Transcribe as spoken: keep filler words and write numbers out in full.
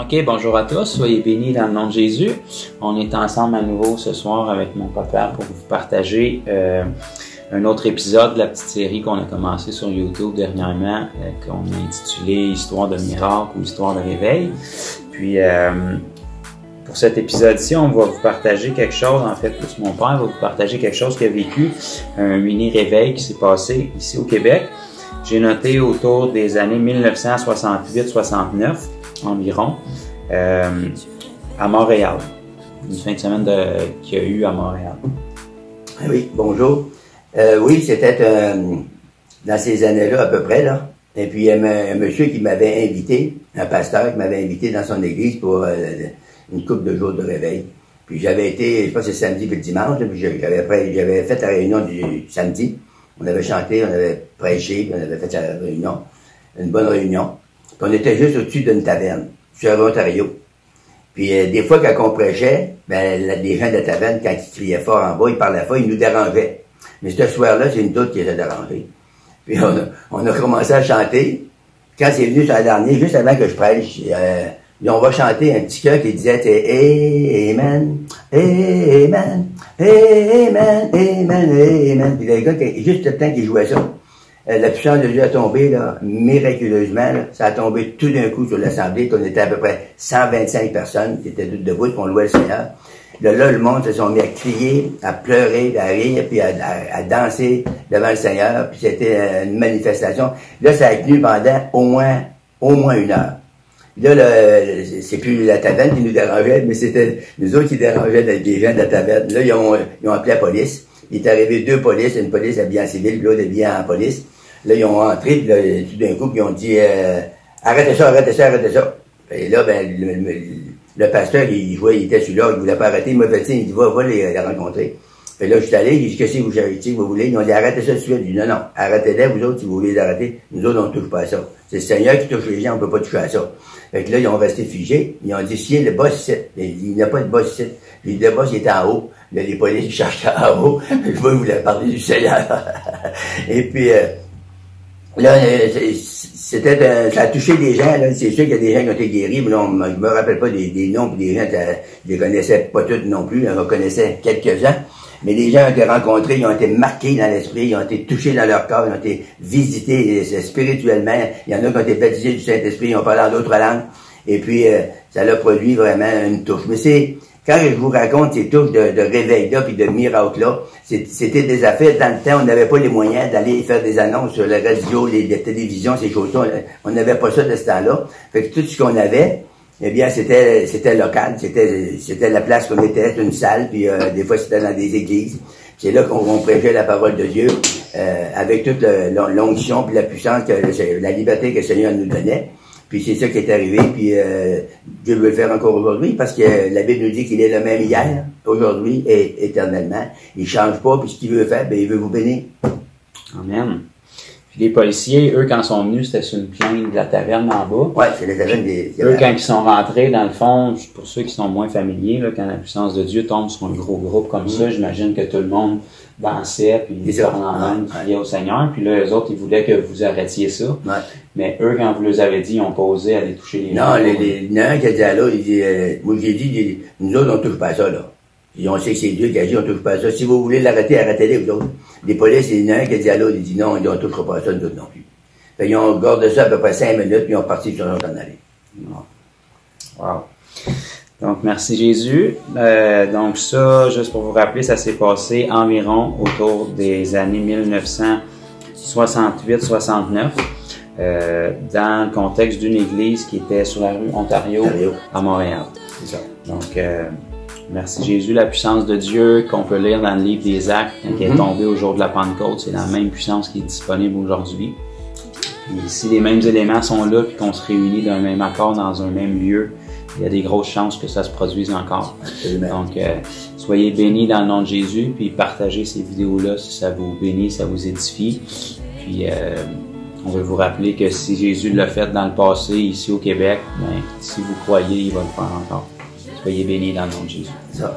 OK, bonjour à tous, soyez bénis dans le nom de Jésus. On est ensemble à nouveau ce soir avec mon papa pour vous partager euh, un autre épisode de la petite série qu'on a commencé sur YouTube dernièrement, euh, qu'on a intitulé Histoire de miracle ou Histoire de réveil. Puis euh, pour cet épisode-ci, on va vous partager quelque chose, en fait, plus mon père va vous partager quelque chose qu'il a vécu, un mini-réveil qui s'est passé ici au Québec. J'ai noté autour des années mille neuf cent soixante-huit soixante-neuf. Environ, euh, à Montréal. Une fin de semaine qu'il y a eu à Montréal. Oui, bonjour. Euh, oui, c'était euh, dans ces années-là à peu près, là. Et puis, un, un monsieur qui m'avait invité, un pasteur qui m'avait invité dans son église pour euh, une couple de jours de réveil. Puis j'avais été, je pense que c'est samedi et le dimanche, là, puis j'avais fait la réunion du samedi. On avait chanté, on avait prêché, on avait fait la réunion, une bonne réunion. Puis on était juste au-dessus d'une taverne, sur Ontario. Puis euh, des fois, quand on prêchait, ben, la, les gens de la taverne, quand ils criaient fort en bas, ils parlaient fort, ils nous dérangeaient. Mais ce soir-là, j'ai une doute qui était dérangée. Puis on a, on a commencé à chanter. Quand c'est venu sur la dernière, juste avant que je prêche, euh, on va chanter un petit chœur qui disait « Amen, Amen, Amen, Amen, Amen ». Puis le gars, juste le temps qu'il jouait ça, la puissance de Dieu a tombé, là, miraculeusement, là. Ça a tombé tout d'un coup sur l'assemblée, qu'on était à peu près cent vingt-cinq personnes qui étaient toutes debout, qu'on louait le Seigneur. Là, là, le monde se sont mis à crier, à pleurer, à rire, puis à, à, à danser devant le Seigneur, puis c'était une manifestation. Là, ça a tenu pendant au moins, au moins une heure. Là, c'est plus la taverne qui nous dérangeait, mais c'était nous autres qui dérangeaient les gens de la taverne. Là, ils ont, ils ont appelé la police. Il est arrivé deux polices, une police habillée en civil, puis l'autre habillée en police. Là, ils ont entré, puis là, tout d'un coup, puis ils ont dit euh, « Arrêtez ça, arrêtez ça, arrêtez ça! » Et là, ben, le, le, le pasteur, il jouait, il était sur l'ordre, il voulait pas arrêter, il m'a fait signe, il dit « Va, va les, les rencontrer. » Et là, je suis allé, j'ai dit « Qu'est-ce que vous cherchez, vous voulez? » Ils ont dit « Arrêtez ça tout de suite. » J'ai dit « Non, non, arrêtez-les, vous autres, si vous voulez les arrêter, nous autres, on ne touche pas à ça. C'est le Seigneur qui touche les gens, on ne peut pas toucher à ça. » Fait que là, ils ont resté figés, ils ont dit « Si, le boss ici. » Il n'y a pas de boss ici. J'ai dit « Le boss, il était en haut. » Là, les policiers cherchaient en haut. Je voulais parler du Seigneur. Et puis, euh, là, c'était, euh, ça a touché des gens. C'est sûr qu'il y a des gens qui ont été guéris. Mais là, on, je me rappelle pas des, des noms. Des gens, je les connaissais pas tous non plus. On connaissait quelques-uns. Mais les gens ont été rencontrés. Ils ont été marqués dans l'esprit. Ils ont été touchés dans leur corps. Ils ont été visités spirituellement. Il y en a qui ont été baptisés du Saint-Esprit. Ils ont parlé en d'autres langues. Et puis, euh, ça a produit vraiment une touche. Mais c'est... Quand je vous raconte ces touches de, de réveil-là puis de miracles-là, c'était des affaires, dans le temps, on n'avait pas les moyens d'aller faire des annonces sur la radio, les, la télévision, ces choses-là. On n'avait pas ça de ce temps-là. Fait que tout ce qu'on avait, eh bien, c'était c'était local, c'était c'était la place qu'on était, une salle, puis euh, des fois c'était dans des églises. C'est là qu'on prêchait la parole de Dieu euh, avec toute l'onction puis la puissance, que le, la liberté que le Seigneur nous donnait. Puis c'est ça qui est arrivé, puis euh, Dieu veut le faire encore aujourd'hui, parce que euh, la Bible nous dit qu'il est le même hier, aujourd'hui et éternellement. Il ne change pas, puis ce qu'il veut faire, bien, il veut vous bénir. Amen. Puis les policiers, eux, quand ils sont venus, c'était sur une plaine de la taverne en bas. Oui, c'est la taverne des... Eux, quand ils sont rentrés, dans le fond, pour ceux qui sont moins familiers, là, quand la puissance de Dieu tombe sur un gros groupe comme mmh. ça, j'imagine que tout le monde dansait, puis ils parlaient en langue, ils criaient au Seigneur, puis là, eux autres, ils voulaient que vous arrêtiez ça. Ouais. Mais eux, quand vous les avez dit, ils ont posé à aller toucher les gens. Non, il y en a un qui a dit à l'autre, il dit, euh, moi j'ai dit, dit, nous autres, on touche pas à ça, là. Et on sait que c'est Dieu qui a dit, on touche pas à ça. Si vous voulez l'arrêter, arrêtez-les, vous autres. Les polices, il y en a un qui a dit à l'autre, il dit, non, on touchera pas à ça, nous autres non plus. Fait qu'ils ont gardé ça à peu près cinq minutes, puis ils ont parti, ils sont en allée. Wow. Donc, merci Jésus. Euh, donc ça, juste pour vous rappeler, ça s'est passé environ autour des années mille neuf cent soixante-huit soixante-neuf. Euh, dans le contexte d'une église qui était sur la rue Ontario, Ontario. à Montréal. Ça. Donc, euh, merci Jésus, la puissance de Dieu qu'on peut lire dans le livre des Actes, quand mm-hmm. elle est tombée au jour de la Pentecôte, c'est la même puissance qui est disponible aujourd'hui. Si les mêmes éléments sont là et qu'on se réunit d'un même accord dans un même lieu, il y a des grosses chances que ça se produise encore. Absolument. Donc, euh, soyez bénis dans le nom de Jésus, puis partagez ces vidéos-là si ça vous bénit, ça vous édifie. Puis, euh, on veut vous rappeler que si Jésus l'a fait dans le passé, ici au Québec, ben, si vous croyez, il va le faire encore. Soyez bénis dans le nom de Jésus.